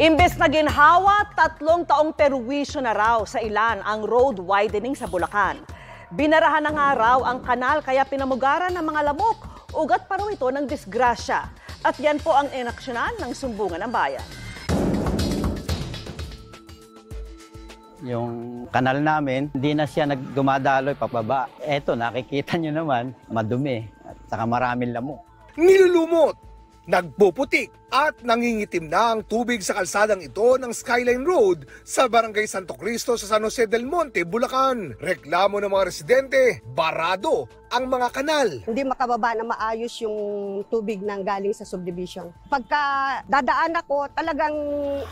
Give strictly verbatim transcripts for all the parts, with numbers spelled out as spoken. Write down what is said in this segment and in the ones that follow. Imbes na ginhawa, tatlong taong perwisyo na raw sa ilan ang road widening sa Bulacan. Binarahan na nga raw ang kanal kaya pinamugaran ng mga lamok. Ugat pa raw ito ng disgrasya. At yan po ang inaksyonan ng Sumbungan ng Bayan. Yung kanal namin, hindi na siya nagdumadaloy papaba. Eto, nakikita nyo naman, madumi at saka maraming lamok. Nilulumot! Nagpuputik at nangingitim na ang tubig sa kalsadang ito ng Skyline Road sa Barangay Santo Cristo sa San Jose del Monte, Bulacan. Reklamo ng mga residente, barado ang mga kanal. Hindi makababa na maayos yung tubig ng galing sa subdivision. Pagka dadaan ako, talagang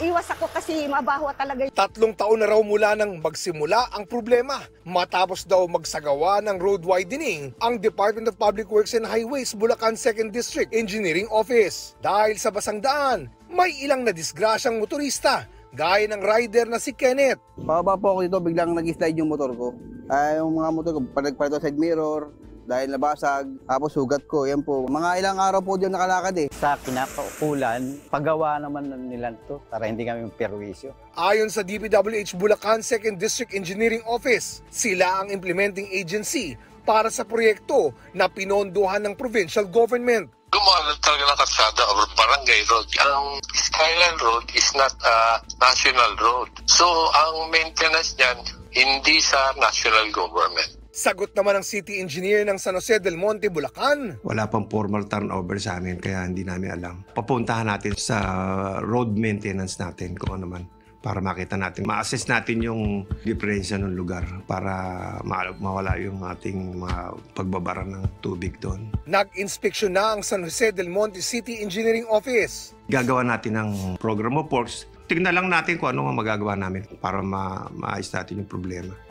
iwas ako kasi mabaho talaga. Tatlong taon na raw mula nang magsimula ang problema. Matapos daw magsagawa ng road widening, ang Department of Public Works and Highways, Bulacan second District Engineering Office. Dahil sa basang daan, may ilang nadisgrasyang motorista, gaya ng rider na si Kenneth. Pababa po ako dito, biglang nag-slide yung motor ko. Ay, yung mga motor ko, nagparito side mirror, dahil nabasag, tapos sugat ko, yan po. Mga ilang araw po dyan nakalakad eh. Sa kinakaulan, pagawa naman nila ito para hindi kami perwisyo. Ayon sa D P W H Bulacan second District Engineering Office, sila ang implementing agency para sa proyekto na pinondohan ng provincial government. Gumawa talaga ng kalsada or barangay road. Ang Skyline Road is not a national road. So, ang maintenance niyan, hindi sa national government. Sagot naman ng city engineer ng San Jose del Monte, Bulacan. Wala pang formal turnover sa amin, kaya hindi namin alam. Papuntahan natin sa road maintenance natin kung ano man, para makita natin, ma-assess natin yung diferensya ng lugar para ma mawala yung ating mga pagbabara ng tubig doon. Nag-inspeksyon na ang San Jose del Monte City Engineering Office. Gagawa natin ng program of works. Tignan lang natin kung ano ang magagawa namin para ma-ayos natin yung problema.